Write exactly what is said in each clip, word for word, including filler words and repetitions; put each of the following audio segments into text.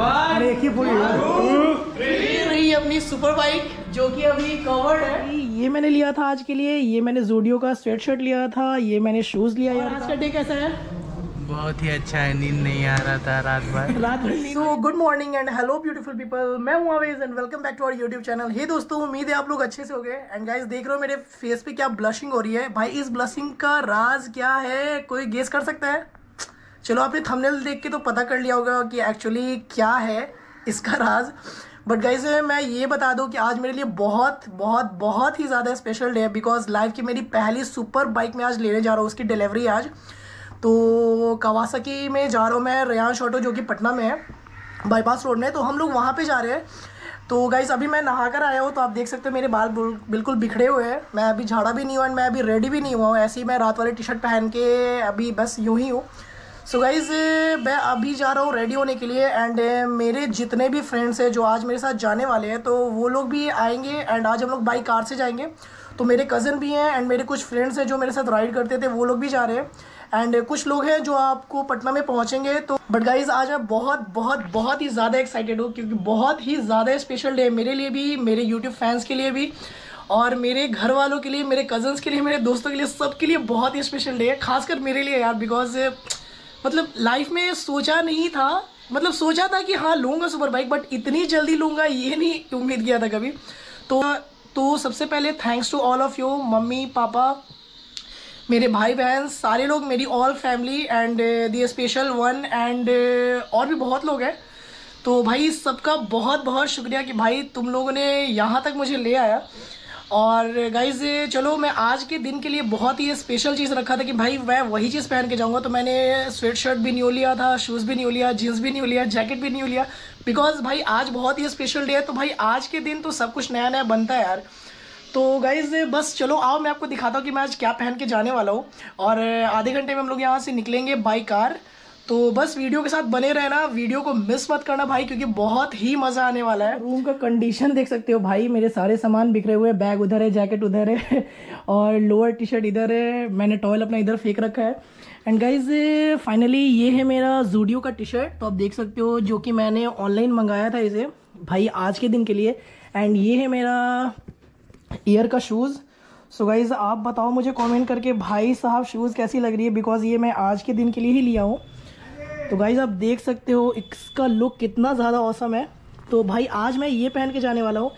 और एक ही पूरी ये रही अपनी सुपर बाइक जो कि अभी कवर्ड है। ये मैंने लिया था आज के लिए, ये मैंने जूडियो का स्वेट शर्ट लिया था, ये मैंने शूज लिया यार। आज का डे कैसा है? बहुत ही अच्छा है, नींद नहीं आ रहा था रात भर रात भर। So good morning and hello beautiful people, मैं हूं Awez and welcome back to our YouTube channel. हे दोस्तों, उम्मीद है आप लोग अच्छे से हो गए। एंड गाइस देख रहे हो मेरे फेस पे क्या ब्लशिंग हो रही है। भाई इस ब्लशिंग का राज क्या है, कोई गेस कर सकता है? चलो आपने थंबनेल देख के तो पता कर लिया होगा कि एक्चुअली क्या है इसका राज। बट गाइज मैं ये बता दूं कि आज मेरे लिए बहुत बहुत बहुत ही ज़्यादा स्पेशल डे है, बिकॉज लाइफ की मेरी पहली सुपर बाइक मैं आज लेने जा रहा हूँ, उसकी डिलीवरी आज। तो कावासाकी में जा रहा हूँ मैं, रयान शोटो जो कि पटना में है, बाईपास रोड में, तो हम लोग वहाँ पे जा रहे हैं। तो गाइज अभी मैं नहा कर आया हूँ, तो आप देख सकते हो मेरे बाल बिल्कुल बिखरे हुए हैं, मैं अभी झाड़ा भी नहीं हुआ एंड मैं अभी रेडी भी नहीं हुआ हूँ। ऐसे ही मैं रात वाली टी शर्ट पहन के अभी बस यूँ ही हूँ। सो गाइज़ मैं अभी जा रहा हूँ रेडी होने के लिए। एंड मेरे जितने भी फ्रेंड्स हैं जो आज मेरे साथ जाने वाले हैं, तो वो लोग भी आएंगे। एंड आज हम लोग बाई कार से जाएंगे, तो मेरे कज़न भी हैं एंड मेरे कुछ फ्रेंड्स हैं जो मेरे साथ राइड करते थे, वो लोग भी जा रहे हैं। एंड कुछ लोग हैं जो आपको पटना में पहुँचेंगे। तो बट गाइज़ आज मैं बहुत बहुत बहुत ही ज़्यादा एक्साइटेड हूँ, क्योंकि बहुत ही ज़्यादा स्पेशल डे है मेरे लिए भी, मेरे यूट्यूब फैंस के लिए भी, और मेरे घर वालों के लिए, मेरे कज़न्स के लिए, मेरे दोस्तों के लिए, सबके लिए बहुत ही स्पेशल डे है। खासकर मेरे लिए यार, बिकॉज मतलब लाइफ में सोचा नहीं था, मतलब सोचा था कि हाँ लूँगा सुपर बाइक, बट इतनी जल्दी लूँगा ये नहीं उम्मीद किया था कभी। तो तो सबसे पहले thanks to all of you, mummy papa, मेरे भाई बहन, सारे लोग, मेरी all family and the special one and और भी बहुत लोग हैं। तो भाई सबका बहुत बहुत शुक्रिया कि भाई तुम लोगों ने यहाँ तक मुझे ले आया। और गाइज़ चलो मैं आज के दिन के लिए बहुत ही स्पेशल चीज़ रखा था कि भाई मैं वही चीज़ पहन के जाऊँगा। तो मैंने स्वेट शर्ट भी न्यू लिया था, शूज़ भी न्यू लिया, जीन्स भी न्यू लिया, जैकेट भी न्यू लिया, बिकॉज़ भाई आज बहुत ही स्पेशल डे है। तो भाई आज के दिन तो सब कुछ नया नया बनता है यार। तो गाइज़ बस चलो आओ मैं आपको दिखाता हूँ कि मैं आज क्या पहन के जाने वाला हूँ। और आधे घंटे में हम लोग यहाँ से निकलेंगे बाई कार, तो बस वीडियो के साथ बने रहना, वीडियो को मिस मत करना भाई, क्योंकि बहुत ही मज़ा आने वाला है। रूम का कंडीशन देख सकते हो भाई, मेरे सारे सामान बिखरे हुए, बैग उधर है, जैकेट उधर है और लोअर टी शर्ट इधर है, मैंने टॉयल अपना इधर फेंक रखा है। एंड गाइज फाइनली ये है मेरा जूडियो का टी शर्ट, तो आप देख सकते हो, जो कि मैंने ऑनलाइन मंगाया था इसे भाई आज के दिन के लिए। एंड ये है मेरा ईयर का शूज़। सो गाइज़ आप बताओ मुझे कॉमेंट करके भाई साहब शूज़ कैसी लग रही है, बिकॉज ये मैं आज के दिन के लिए ही लिया हूँ। तो गाइज़ आप देख सकते हो इसका लुक कितना ज़्यादा औसम है। तो भाई आज मैं ये पहन के जाने वाला हूँ।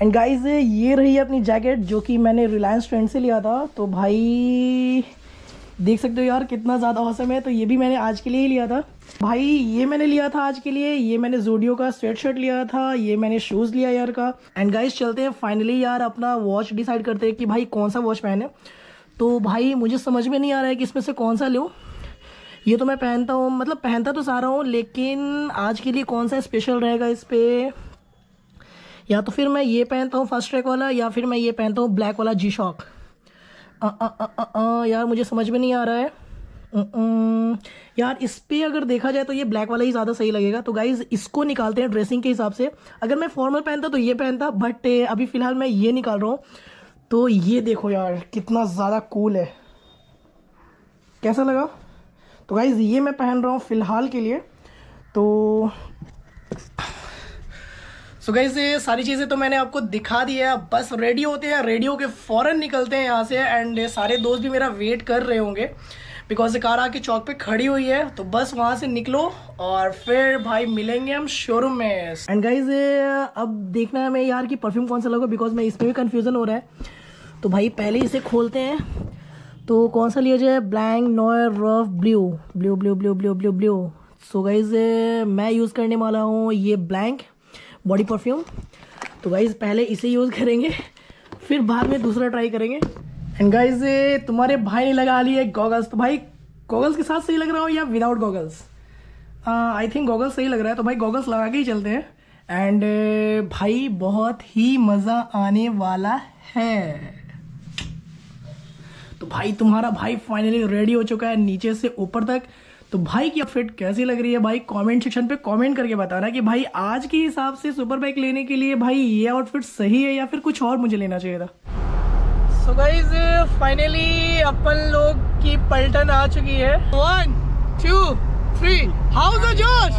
एंड गाइज़ ये रही अपनी जैकेट जो कि मैंने रिलायंस ट्रेंड से लिया था। तो भाई देख सकते हो यार कितना ज़्यादा औसम है। तो ये भी मैंने आज के लिए ही लिया था भाई। ये मैंने लिया था आज के लिए, ये मैंने जूडियो का स्वेट शर्ट लिया था, ये मैंने शूज़ लिया यार का। एंड गाइज़ चलते हैं फाइनली यार अपना वॉच डिसाइड करते हैं कि भाई कौन सा वॉच पहने। तो भाई मुझे समझ में नहीं आ रहा है कि इसमें से कौन सा लूँ। ये तो मैं पहनता हूँ, मतलब पहनता तो सारा हूँ, लेकिन आज के लिए कौन सा स्पेशल रहेगा इस पर। या तो फिर मैं ये पहनता हूँ फर्स्ट ट्रैक वाला, या फिर मैं ये पहनता हूँ ब्लैक वाला जी शॉक। यार मुझे समझ में नहीं आ रहा है आ, आ, यार इस पर अगर देखा जाए तो ये ब्लैक वाला ही ज़्यादा सही लगेगा। तो गाइज़ इसको निकालते हैं ड्रेसिंग के हिसाब से। अगर मैं फॉर्मल पहनता तो ये पहनता, बट अभी फ़िलहाल मैं ये निकाल रहा हूँ। तो ये देखो यार कितना ज़्यादा कूल है, कैसा लगा? तो गाइज़ ये मैं पहन रहा हूँ फ़िलहाल के लिए। तो सो गाइज़ ये सारी चीज़ें तो मैंने आपको दिखा दी है। बस रेडी होते हैं, रेडी होके फ़ौरन निकलते हैं यहाँ से। एंड सारे दोस्त भी मेरा वेट कर रहे होंगे, बिकॉज कार आके चौक पे खड़ी हुई है। तो बस वहाँ से निकलो और फिर भाई मिलेंगे हम शोरूम में। एंड गाइज़ अब देखना है मैं यार कि परफ्यूम कौन सा लगा, बिकॉज मैं इसमें भी कन्फ्यूज़न हो रहा है। तो भाई पहले इसे खोलते हैं। तो कौन सा लिया जाए, blank noir rough blue blue blue blue blue blue blue. So guys मैं यूज़ करने वाला हूँ ये ब्लैंक बॉडी परफ्यूम। तो गाइज़ पहले इसे यूज़ करेंगे, फिर बाद में दूसरा ट्राई करेंगे। एंड गाइज़ तुम्हारे भाई ने लगा लिए गॉगल्स। तो भाई गॉगल्स के साथ सही लग रहा हूँ या without goggles? I think goggles सही लग रहा है। तो भाई गॉगल्स लगा के ही चलते हैं। एंड uh, भाई बहुत ही मज़ा आने वाला है। तो भाई तुम्हारा भाई फाइनली रेडी हो चुका है नीचे से ऊपर तक। तो भाई की आउटफिट कैसी लग रही है भाई, कमेंट सेक्शन पे कमेंट करके बताना कि भाई आज के हिसाब से सुपर बाइक लेने के लिए भाई ये आउटफिट सही है या फिर कुछ और मुझे लेना चाहिए था। सो गाइज फाइनली अपन लोग की पलटन आ चुकी है। One two three how the जोश।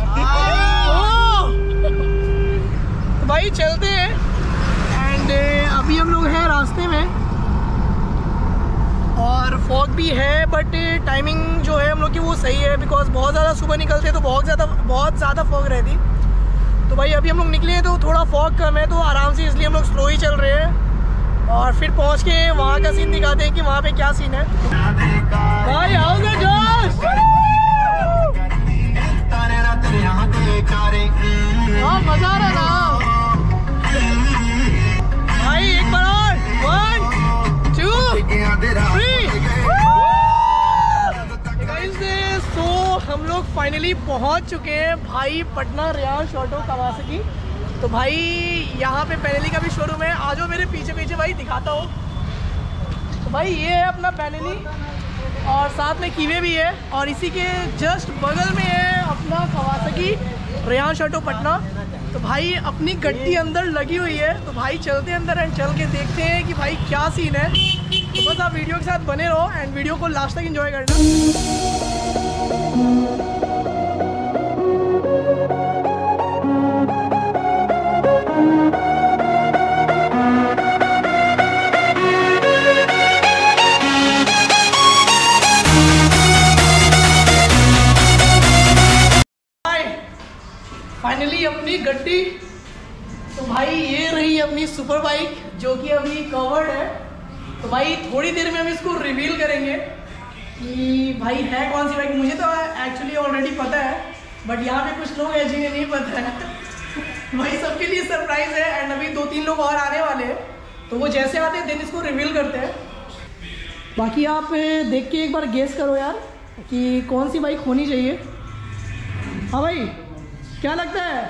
और फॉग भी है, बट टाइमिंग जो है हम लोग की वो सही है, बिकॉज बहुत ज़्यादा सुबह निकलते तो बहुत ज़्यादा बहुत ज़्यादा फॉग रहती। तो भाई अभी हम लोग निकले हैं तो थोड़ा फॉग कम है, तो आराम से, इसलिए हम लोग स्लो ही चल रहे हैं और फिर पहुंच के वहाँ का सीन दिखाते हैं कि वहाँ पे क्या सीन है। भाई आओ ना जोश, मज़ा आ रहा था भाई। एक बार और वन टू थ्री। सो हम लोग फाइनली पहुंच चुके हैं भाई पटना, रियान शोटो कावासाकी। तो भाई यहाँ पे पैनली का भी शोरूम है, आ जाओ मेरे पीछे पीछे भाई दिखाता हो। तो भाई ये है अपना पैनली और साथ में कीवे भी है, और इसी के जस्ट बगल में है अपना कावासाकी रियान शोटो पटना। तो भाई अपनी गड्डी अंदर लगी हुई है, तो भाई चलते हैं अंदर एंड चल के देखते हैं कि भाई क्या सीन है। तो बस आप वीडियो के साथ बने रहो एंड वीडियो को लास्ट तक एंजॉय करना। फाइनली अपनी गड्डी, तो भाई ये रही अपनी सुपर बाइक जो कि अभी कवर्ड है। तो भाई थोड़ी देर में हम इसको रिवील करेंगे कि भाई है कौन सी बाइक। मुझे तो एक्चुअली ऑलरेडी पता है, बट यहाँ पे कुछ लोग हैं जिन्हें नहीं पता है। भाई सबके लिए सरप्राइज़ है एंड अभी दो तीन लोग और आने वाले हैं, तो वो जैसे आते हैं देन इसको रिवील करते हैं। बाकी आप देख के एक बार गेस करो यार कि कौन सी बाइक होनी चाहिए। हाँ भाई क्या लगता है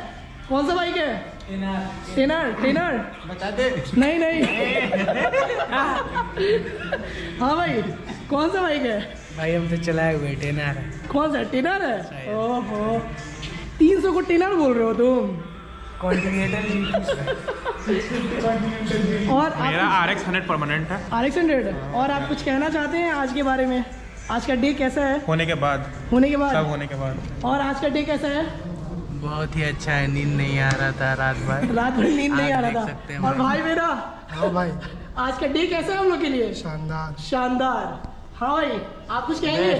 कौन सा बाइक है? टेनर टेनर टेनर बता दे। नहीं नहीं हाँ भाई कौन सा बाइक है? भाई हम तो चलाए हुए टेनर है। कौन सा टेनर है? ओहो तीन सौ को टेनर बोल रहे हो तुम? कॉन्टिनेंटल। और मेरा आरएक्स हंड्रेड परमानेंट है। आरएक्स हंड्रेड है। और आप कुछ कहना चाहते हैं आज के बारे में? आज का डे कैसा है? होने के बाद होने के बाद सब होने के बाद। और आज का डे कैसा है? बहुत ही अच्छा है, नींद नहीं आ रहा था रात भर। रात भर नींद नहीं आ रहा था। और भाई मेरा हाँ भाई आज का डे कैसा है हम लोग के लिए? शानदार शानदार। हाँ भाई आप कुछ कहेंगे?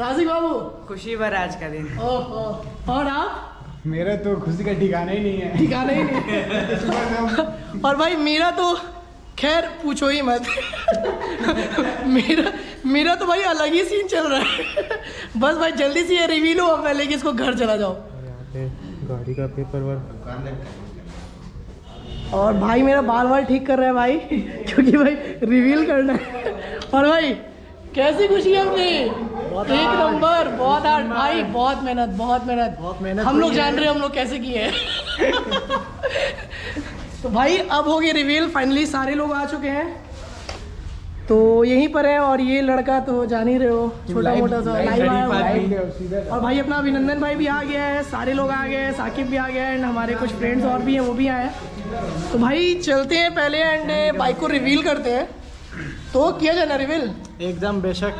राजी बाबू खुशी भर आज का दिन। ओहो और आप? मेरा तो खुशी का ठिकाना ही नहीं है। ठिकाना ही नहीं है। और भाई मेरा तो खैर पूछो ही मत। मेरा मेरा तो भाई अलग ही सीन चल रहा है। बस भाई जल्दी से ये रिवील हो पहले कि इसको घर चला जाओ। गाड़ी का पेपर वर्क। और भाई मेरा बाल बाल ठीक कर रहा है भाई क्योंकि भाई रिवील करना है। और भाई कैसी खुशी है अपनी, एक नंबर। बहुत हार्ड भाई, बहुत मेहनत बहुत मेहनत बहुत मेहनत हम लोग जान रहे हैं हम लोग कैसे किए हैं। तो भाई अब हो गई रिवील, फाइनली सारे लोग आ चुके हैं, तो यहीं पर है। और ये लड़का तो जान ही रहे हो, छोटा मोटा सा लाइव आया हुआ। और भाई अपना अभिनंदन भाई भी आ गया है, सारे लोग आ गए हैं, साकिब भी आ गया है एंड हमारे कुछ फ्रेंड्स और भी हैं वो भी आए हैं। तो भाई चलते हैं पहले एंड बाइक को रिवील करते हैं। तो किया जाना रिवील एकदम बेशक।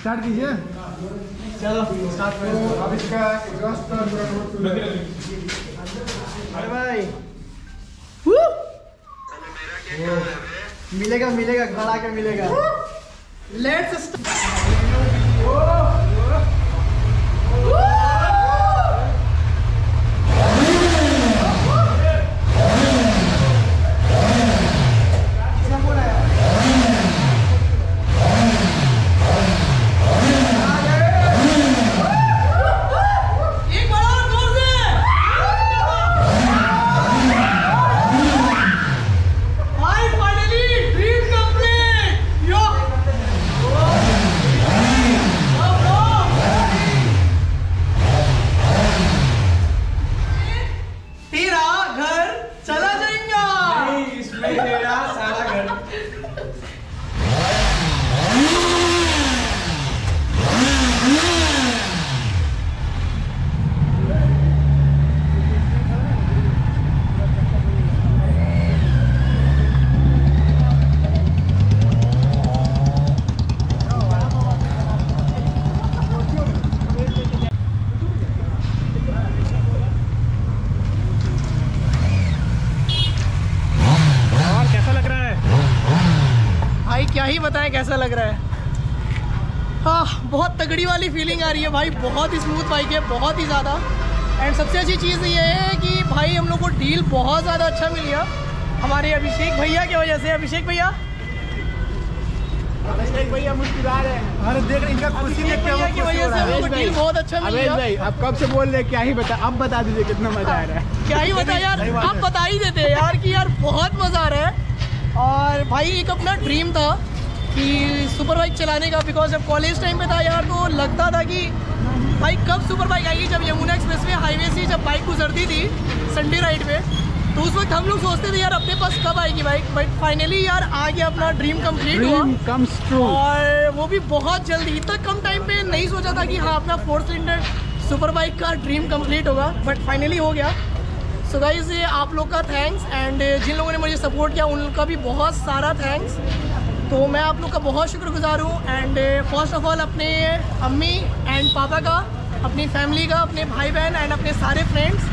स्टार्ट कीजिए। चलो स्टार्ट करो। अब इसका एग्जॉस्ट पूरा। अरे भाई मिलेगा मिलेगा घर आके मिलेगा। लेट्स कैसा लग रहा है? हाँ, बहुत तगड़ी वाली फीलिंग आ रही है भाई। बहुत ही स्मूथ बाइक है, बहुत ही ज़्यादा। एंड सबसे अच्छी चीज़ ये है कि भाई हम लोग को डील बहुत ज़्यादा अच्छा मिल गया हमारे अभिषेक भैया की वजह से। अभिषेक भैया अभिषेक भैया मुस्कुरा रहे हैं। अरे देख रहे इनका खुशी में क्या हो रहा है। हमको डील बहुत अच्छा मिल गया। भाई आप कब से बोल रहे क्या ही बता, अब बता दीजिए कितना मज़ा आ रहा है। क्या ही बता यार, आप बता ही देते यार कि यार बहुत मज़ा आ रहा है। और भाई एक अपना ड्रीम था कि सुपर बाइक चलाने का, बिकॉज जब कॉलेज टाइम पे था यार तो लगता था कि बाइक कब सुपर बाइक आएगी। जब यमुना एक्सप्रेसवे हाईवे से जब बाइक गुजरती थी संडे राइड पे, तो उस वक्त हम लोग सोचते थे यार अपने पास कब आएगी बाइक। बट फाइनली यार आ गया, अपना ड्रीम कंप्लीट हुआ। और वो भी बहुत जल्दी, इतना कम टाइम पे नहीं सोचा था कि हाँ अपना फोर सिलेंडर सुपर बाइक का ड्रीम कम्प्लीट होगा, बट फाइनली हो गया। सो गाइस ये आप लोग का थैंक्स, एंड जिन लोगों ने मुझे सपोर्ट किया उनका भी बहुत सारा थैंक्स। तो मैं आप लोग का बहुत शुक्रगुजार हूँ। एंड फर्स्ट ऑफ ऑल अपने अम्मी एंड पापा का, अपनी फैमिली का, अपने भाई बहन एंड अपने सारे friends,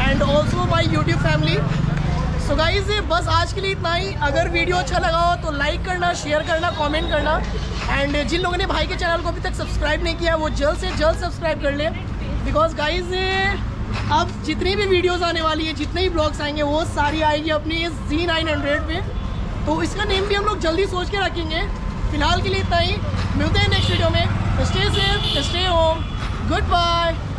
and also my YouTube family. So guys बस आज के लिए इतना ही। अगर वीडियो अच्छा लगा हो तो लाइक करना, शेयर करना, कॉमेंट करना। एंड जिन लोगों ने भाई के चैनल को अभी तक सब्सक्राइब नहीं किया वो जल्द से जल्द सब्सक्राइब कर लें, बिकॉज गाइज अब जितनी भी वीडियोज़ आने वाली है, जितने भी ब्लॉग्स आएंगे वो सारी आएगी अपनी इस जी नाइन हंड्रेड पर। तो इसका नेम भी हम लोग जल्दी सोच के रखेंगे। फिलहाल के लिए इतना ही, मिलते हैं नेक्स्ट वीडियो में। Stay safe, stay home, good bye.